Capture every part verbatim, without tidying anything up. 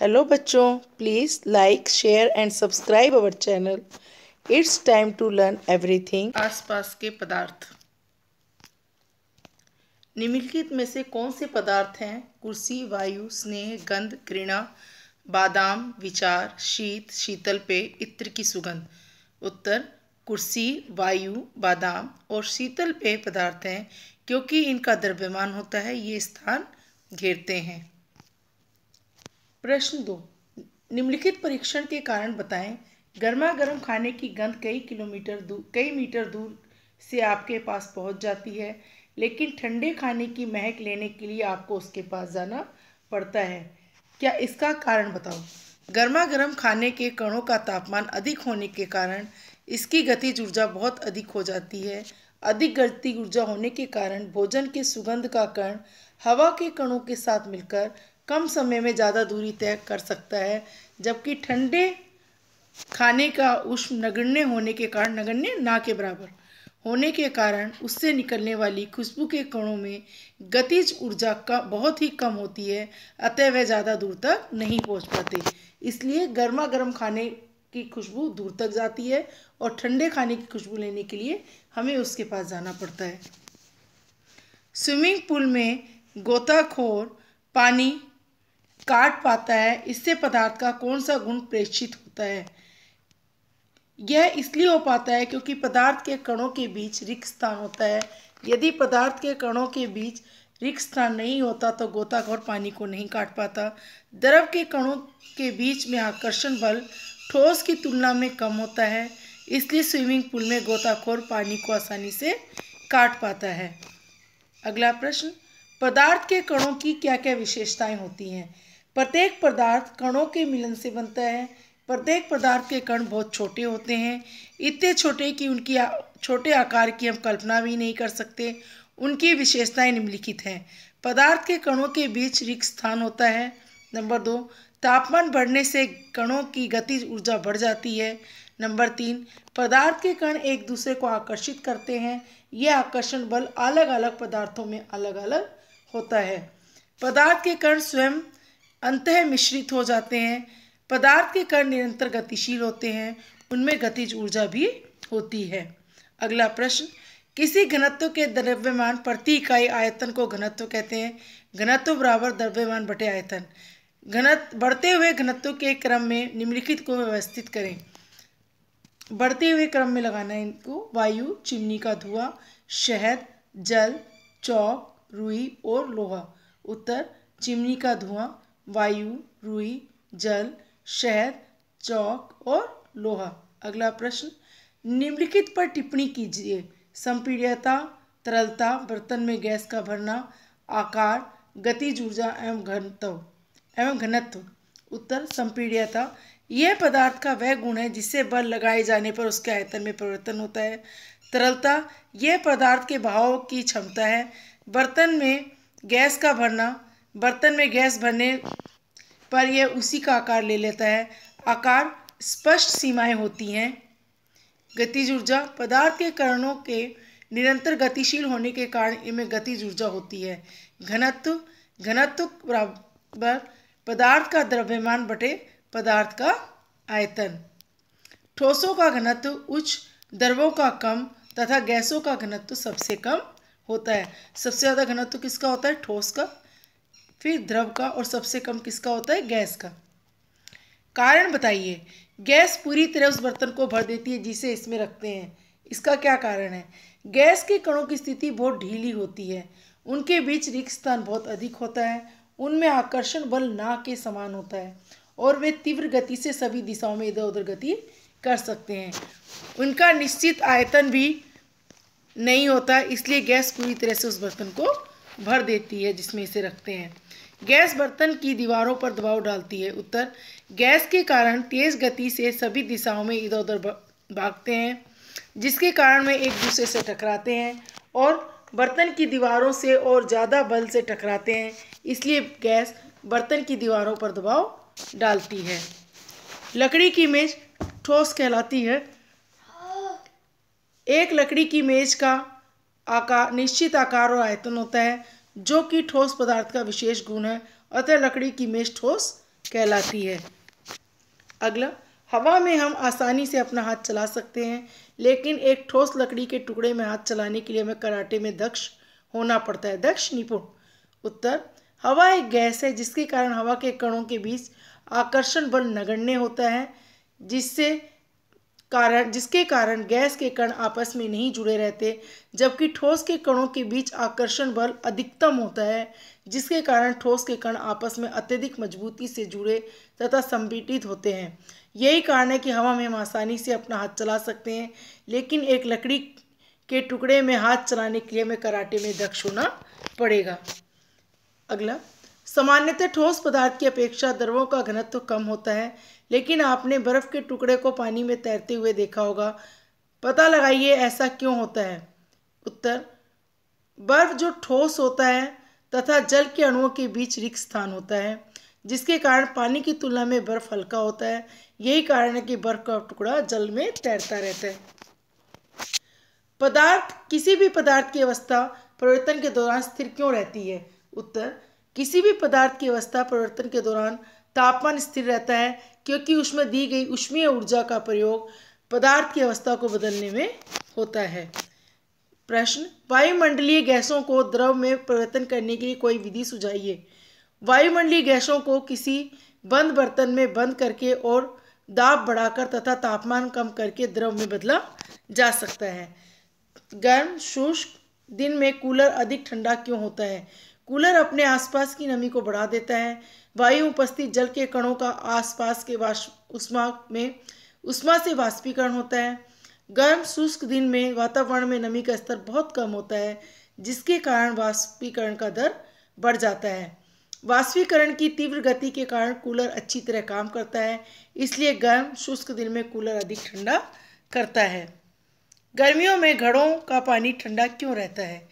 Hello बच्चों, please like share and subscribe our channel. It's time to learn everything. आसपास के पदार्थ। निम्नलिखित में से कौन से पदार्थ हैं? कुर्सी, वायु, स्नेह, गंध, घृणा, बादाम, विचार, शीत, शीतल पेय, इत्र की सुगंध। उत्तर कुर्सी, वायु, बादाम और शीतल पेय पदार्थ हैं क्योंकि इनका द्रव्यमान होता है, ये स्थान घेरते हैं। प्रश्न दो, निम्नलिखित परीक्षण के कारण बताएं। गर्मा गर्म खाने की गंध कई किलोमीटर दूर कई मीटर दूर से आपके पास पहुंच जाती है, लेकिन ठंडे खाने की महक लेने के लिए आपको उसके पास जाना पड़ता है। क्या इसका कारण बताओ। गर्मा गर्म खाने के कणों का तापमान अधिक होने के कारण इसकी गतिज ऊर्जा बहुत अधिक हो जाती है। अधिक गतिज ऊर्जा होने के कारण भोजन के सुगंध का कण हवा के कणों के साथ मिलकर कम समय में ज़्यादा दूरी तय कर सकता है, जबकि ठंडे खाने का उष्म नगण्य होने के कारण नगण्य ना के बराबर होने के कारण उससे निकलने वाली खुशबू के कणों में गतिज ऊर्जा का बहुत ही कम होती है, अतः वह ज़्यादा दूर तक नहीं पहुंच पाते। इसलिए गर्मा गर्म खाने की खुशबू दूर तक जाती है और ठंडे खाने की खुशबू लेने के लिए हमें उसके पास जाना पड़ता है। स्विमिंग पूल में गोताखोर पानी काट पाता है, इससे पदार्थ का कौन सा गुण प्रेषित होता है? यह इसलिए हो पाता है क्योंकि पदार्थ के कणों के बीच रिक्त स्थान होता है। यदि पदार्थ के कणों के बीच रिक्त स्थान नहीं होता तो गोताखोर पानी को नहीं काट पाता। द्रव के कणों के बीच में आकर्षण बल ठोस की तुलना में कम होता है, इसलिए स्विमिंग पूल में गोताखोर पानी को आसानी से काट पाता है। अगला प्रश्न, पदार्थ के कणों की क्या क्या विशेषताएं होती हैं? प्रत्येक पदार्थ कणों के मिलन से बनता है। प्रत्येक पदार्थ के कण बहुत छोटे होते हैं, इतने छोटे कि उनकी आ, छोटे आकार की हम कल्पना भी नहीं कर सकते। उनकी विशेषताएं निम्नलिखित हैं। पदार्थ के कणों के बीच रिक्त स्थान होता है। नंबर दो, तापमान बढ़ने से कणों की गतिज ऊर्जा बढ़ जाती है। नंबर तीन, पदार्थ के कण एक दूसरे को आकर्षित करते हैं। यह आकर्षण बल अलग अलग पदार्थों में अलग अलग होता है। पदार्थ के कण स्वयं अंतः मिश्रित हो जाते हैं। पदार्थ के कण निरंतर गतिशील होते हैं, उनमें गतिज ऊर्जा भी होती है। अगला प्रश्न, किसी घनत्व के द्रव्यमान प्रति इकाई आयतन को घनत्व कहते हैं। घनत्व बराबर द्रव्यमान बटे आयतन। घनत्व बढ़ते हुए घनत्व के क्रम में निम्नलिखित को व्यवस्थित करें। बढ़ते हुए क्रम में लगाना है इनको। वायु, चिमनी का धुआं, शहद, जल, चौक, रुई और लोहा। उत्तर चिमनी का धुआं, वायु, रुई, जल, शहद, चौक और लोहा। अगला प्रश्न, निम्नलिखित पर टिप्पणी कीजिए। संपीड्यता, तरलता, बर्तन में गैस का भरना, आकार, गतिज ऊर्जा एवं घनत्व एवं घनत्व उत्तर संपीड्यता। यह पदार्थ का वह गुण है जिससे बल लगाए जाने पर उसके आयतन में परिवर्तन होता है। तरलता, यह पदार्थ के बहाव की क्षमता है। बर्तन में गैस का भरना, बर्तन में गैस भरने पर यह उसी का आकार ले लेता है। आकार, स्पष्ट सीमाएं होती हैं। गतिज ऊर्जा, पदार्थ के कणों के निरंतर गतिशील होने के कारण इनमें गतिज ऊर्जा होती है। घनत्व, घनत्व बराबर पदार्थ का द्रव्यमान बटे पदार्थ का आयतन। ठोसों का घनत्व उच्च, द्रवों का कम तथा गैसों का घनत्व सबसे कम होता है। सबसे ज़्यादा घनत्व किसका होता है? ठोस का, फिर द्रव का और सबसे कम किसका होता है? गैस का। कारण बताइए। गैस पूरी तरह उस बर्तन को भर देती है जिसे इसमें रखते हैं, इसका क्या कारण है? गैस के कणों की स्थिति बहुत ढीली होती है, उनके बीच रिक्त स्थान बहुत अधिक होता है, उनमें आकर्षण बल ना के समान होता है और वे तीव्र गति से सभी दिशाओं में इधर उधर गति कर सकते हैं। उनका निश्चित आयतन भी नहीं होता, इसलिए गैस पूरी तरह से उस बर्तन को भर देती है जिसमें इसे रखते हैं। गैस बर्तन की दीवारों पर दबाव डालती है। उत्तर गैस के कारण तेज गति से सभी दिशाओं में इधर उधर भागते हैं, जिसके कारण वे एक दूसरे से टकराते हैं और बर्तन की दीवारों से और ज़्यादा बल से टकराते हैं, इसलिए गैस बर्तन की दीवारों पर दबाव डालती है। लकड़ी की मेज ठोस कहलाती है। एक लकड़ी की मेज का आकार निश्चित आकार और आयतन होता है, जो कि ठोस पदार्थ का विशेष गुण है, अतः लकड़ी की मेज ठोस कहलाती है। अगला, हवा में हम आसानी से अपना हाथ चला सकते हैं, लेकिन एक ठोस लकड़ी के टुकड़े में हाथ चलाने के लिए हमें कराटे में दक्ष होना पड़ता है। दक्ष, निपुण। उत्तर, हवा एक गैस है जिसके कारण हवा के कणों के बीच आकर्षण बल नगण्य होता है, जिससे कारण जिसके कारण गैस के कण आपस में नहीं जुड़े रहते, जबकि ठोस के कणों के बीच आकर्षण बल अधिकतम होता है, जिसके कारण ठोस के कण आपस में अत्यधिक मजबूती से जुड़े तथा संपीड़ित होते हैं। यही कारण है कि हवा में हम आसानी से अपना हाथ चला सकते हैं, लेकिन एक लकड़ी के टुकड़े में हाथ चलाने के लिए हमें कराटे में दक्ष होना पड़ेगा। अगला, सामान्यतः ठोस पदार्थ की अपेक्षा द्रवों का घनत्व कम होता है, लेकिन आपने बर्फ़ के टुकड़े को पानी में तैरते हुए देखा होगा। पता लगाइए ऐसा क्यों होता है। उत्तर, बर्फ जो ठोस होता है तथा जल के अणुओं के बीच रिक्त स्थान होता है, जिसके कारण पानी की तुलना में बर्फ़ हल्का होता है। यही कारण है कि बर्फ का टुकड़ा जल में तैरता रहता है। पदार्थ किसी भी पदार्थ की अवस्था परिवर्तन के दौरान स्थिर क्यों रहती है। उत्तर, किसी भी पदार्थ की अवस्था परिवर्तन के दौरान तापमान स्थिर रहता है, क्योंकि उसमें दी गई ऊष्मीय ऊर्जा का प्रयोग पदार्थ की अवस्था को बदलने में होता है। प्रश्न, वायुमंडलीय गैसों को द्रव में परिवर्तन करने के लिए कोई विधि सुझाइए। वायुमंडलीय गैसों को किसी बंद बर्तन में बंद करके और दाब बढ़ाकर तथा तापमान कम करके द्रव में बदला जा सकता है। गर्म शुष्क दिन में कूलर अधिक ठंडा क्यों होता है। कूलर अपने आसपास की नमी को बढ़ा देता है। वायु उपस्थित जल के कणों का आसपास के वाष्प उष्मा में उष्मा से वाष्पीकरण होता है। गर्म शुष्क दिन में वातावरण में नमी का स्तर बहुत कम होता है, जिसके कारण वाष्पीकरण का दर बढ़ जाता है। वाष्पीकरण की तीव्र गति के कारण कूलर अच्छी तरह काम करता है, इसलिए गर्म शुष्क दिन में कूलर अधिक ठंडा करता है। गर्मियों में घड़ों का पानी ठंडा क्यों रहता है।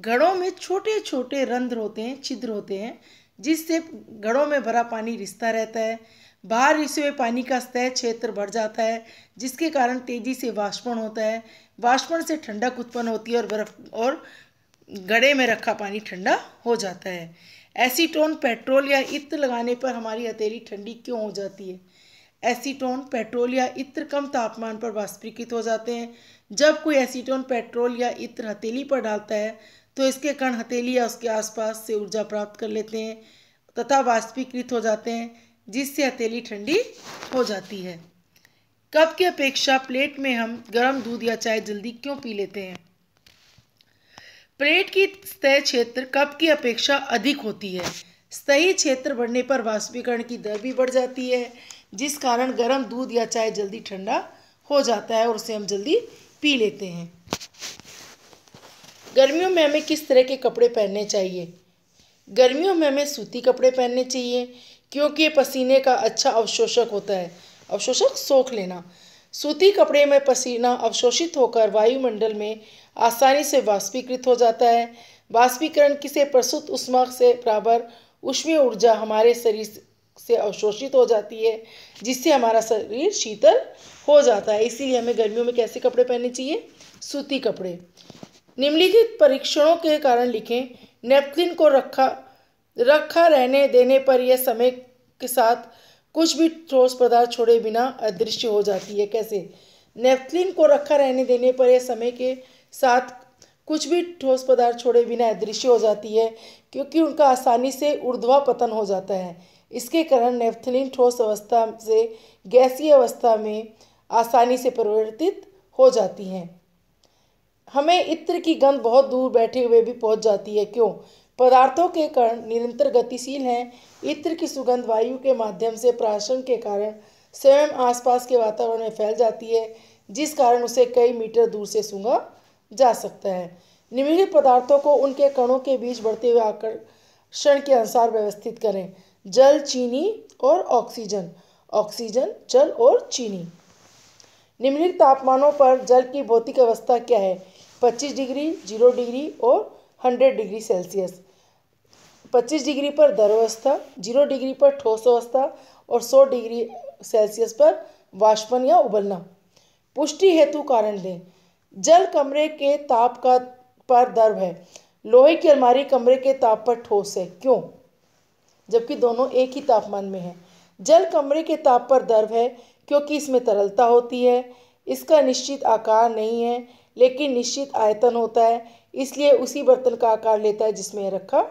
घड़ों में छोटे छोटे रंध्र होते हैं, छिद्र होते हैं, जिससे घड़ों में भरा पानी रिसता रहता है। बाहर रिसे हुए पानी का सतह क्षेत्र बढ़ जाता है, जिसके कारण तेजी से वाष्पण होता है। वाष्पण से ठंडक उत्पन्न होती है और बर्फ और घड़े में रखा पानी ठंडा हो जाता है। एसीटोन, पेट्रोल या इत्र लगाने पर हमारी हथेली ठंडी क्यों हो जाती है। एसीटोन, पेट्रोल या इत्र कम तापमान पर वाष्पीकृत हो जाते हैं। जब कोई एसीटोन, पेट्रोल या इत्र हथेली पर डालता है तो इसके कण हथेली या उसके आसपास से ऊर्जा प्राप्त कर लेते हैं तथा वाष्पीकृत हो जाते हैं, जिससे हथेली ठंडी हो जाती है। कप की अपेक्षा प्लेट में हम गर्म दूध या चाय जल्दी क्यों पी लेते हैं। प्लेट की सतह क्षेत्र कप की अपेक्षा अधिक होती है। सतही क्षेत्र बढ़ने पर वाष्पीकरण की दर भी बढ़ जाती है, जिस कारण गर्म दूध या चाय जल्दी ठंडा हो जाता है और उसे हम जल्दी पी लेते हैं। गर्मियों में हमें किस तरह के कपड़े पहनने चाहिए। गर्मियों में हमें सूती कपड़े पहनने चाहिए, क्योंकि ये पसीने का अच्छा अवशोषक होता है। अवशोषक, सोख लेना। सूती कपड़े में पसीना अवशोषित होकर वायुमंडल में आसानी से वाष्पीकृत हो जाता है। वाष्पीकरण की से प्रस्तुत उष्मा से बराबर ऊष्मीय ऊर्जा हमारे शरीर से अवशोषित हो जाती है, जिससे हमारा शरीर शीतल हो जाता है। इसीलिए हमें गर्मियों में कैसे कपड़े पहनने चाहिए, सूती कपड़े। निम्नलिखित परीक्षणों के कारण लिखें। नेपकिन को रखा रखा रहने देने पर यह समय के साथ कुछ भी ठोस पदार्थ छोड़े बिना अदृश्य हो जाती है। कैसे। नेपकिन को रखा रहने देने पर यह समय के साथ कुछ भी ठोस पदार्थ छोड़े बिना अदृश्य हो जाती है, क्योंकि उनका आसानी से ऊर्ध्वापतन हो जाता है। इसके कारण नेपकिन ठोस अवस्था से गैसीय अवस्था में आसानी से परिवर्तित हो जाती हैं। हमें इत्र की गंध बहुत दूर बैठे हुए भी पहुंच जाती है। क्यों। पदार्थों के कण निरंतर गतिशील हैं। इत्र की सुगंध वायु के माध्यम से प्राशन के कारण स्वयं आसपास के वातावरण में फैल जाती है, जिस कारण उसे कई मीटर दूर से सूंघा जा सकता है। निम्नलिखित पदार्थों को उनके कणों के बीच बढ़ते हुए आकर्षण के अनुसार व्यवस्थित करें। जल, चीनी और ऑक्सीजन। ऑक्सीजन, जल और चीनी। निम्नलिखित तापमानों पर जल की भौतिक अवस्था क्या है। पच्चीस डिग्री, जीरो डिग्री और हंड्रेड डिग्री सेल्सियस। पच्चीस डिग्री पर द्रव अवस्था, जीरो डिग्री पर ठोस अवस्था और सौ डिग्री सेल्सियस पर वाष्पन या उबलना। पुष्टि हेतु कारण दें। जल कमरे के ताप का पर द्रव है। लोहे की अलमारी कमरे के ताप पर ठोस है। क्यों, जबकि दोनों एक ही तापमान में है। जल कमरे के ताप पर द्रव है क्योंकि इसमें तरलता होती है। इसका निश्चित आकार नहीं है लेकिन निश्चित आयतन होता है, इसलिए उसी बर्तन का आकार लेता है जिसमें यह रखा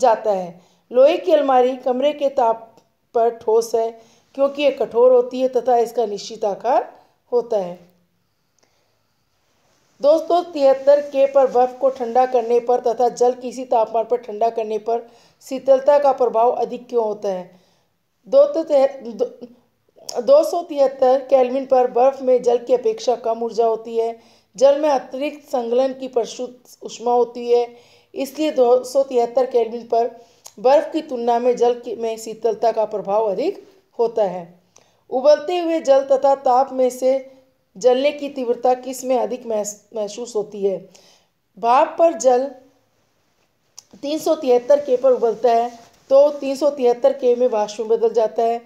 जाता है। लोहे की अलमारी कमरे के ताप पर ठोस है क्योंकि यह कठोर होती है तथा इसका निश्चित आकार होता है। दोस्तों तिहत्तर के पर बर्फ को ठंडा करने पर तथा जल किसी तापमान पर ठंडा करने पर शीतलता का प्रभाव अधिक क्यों होता है? दो तो दो सौ तिहत्तर केल्विन पर बर्फ में जल की अपेक्षा कम ऊर्जा होती है। जल में अतिरिक्त संगलन की प्रशुद्ध ऊष्मा होती है, इसलिए दो सौ तिहत्तर केल्विन पर बर्फ की तुलना में जल में शीतलता का प्रभाव अधिक होता है। उबलते हुए जल तथा ताप में से जलने की तीव्रता किस में अधिक महसूस होती है? भाप पर जल तीन सौ तिहत्तर के पर उबलता है तो तीन सौ तिहत्तर के में वाष्प में बदल जाता है।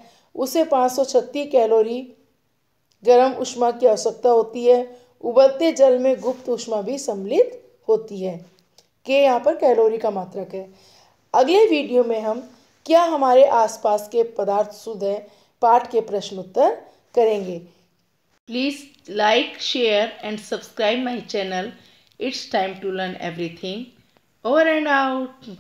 उसे पाँच सौ छत्तीस कैलोरी गर्म ऊष्मा की आवश्यकता होती है। उबलते जल में गुप्त ऊष्मा भी सम्मिलित होती है। के यहाँ पर कैलोरी का मात्रक है। अगले वीडियो में हम क्या हमारे आसपास के पदार्थ शुद्ध हैं पाठ के प्रश्न उत्तर करेंगे। Please like share and subscribe my channel. It's time to learn everything. Over and out.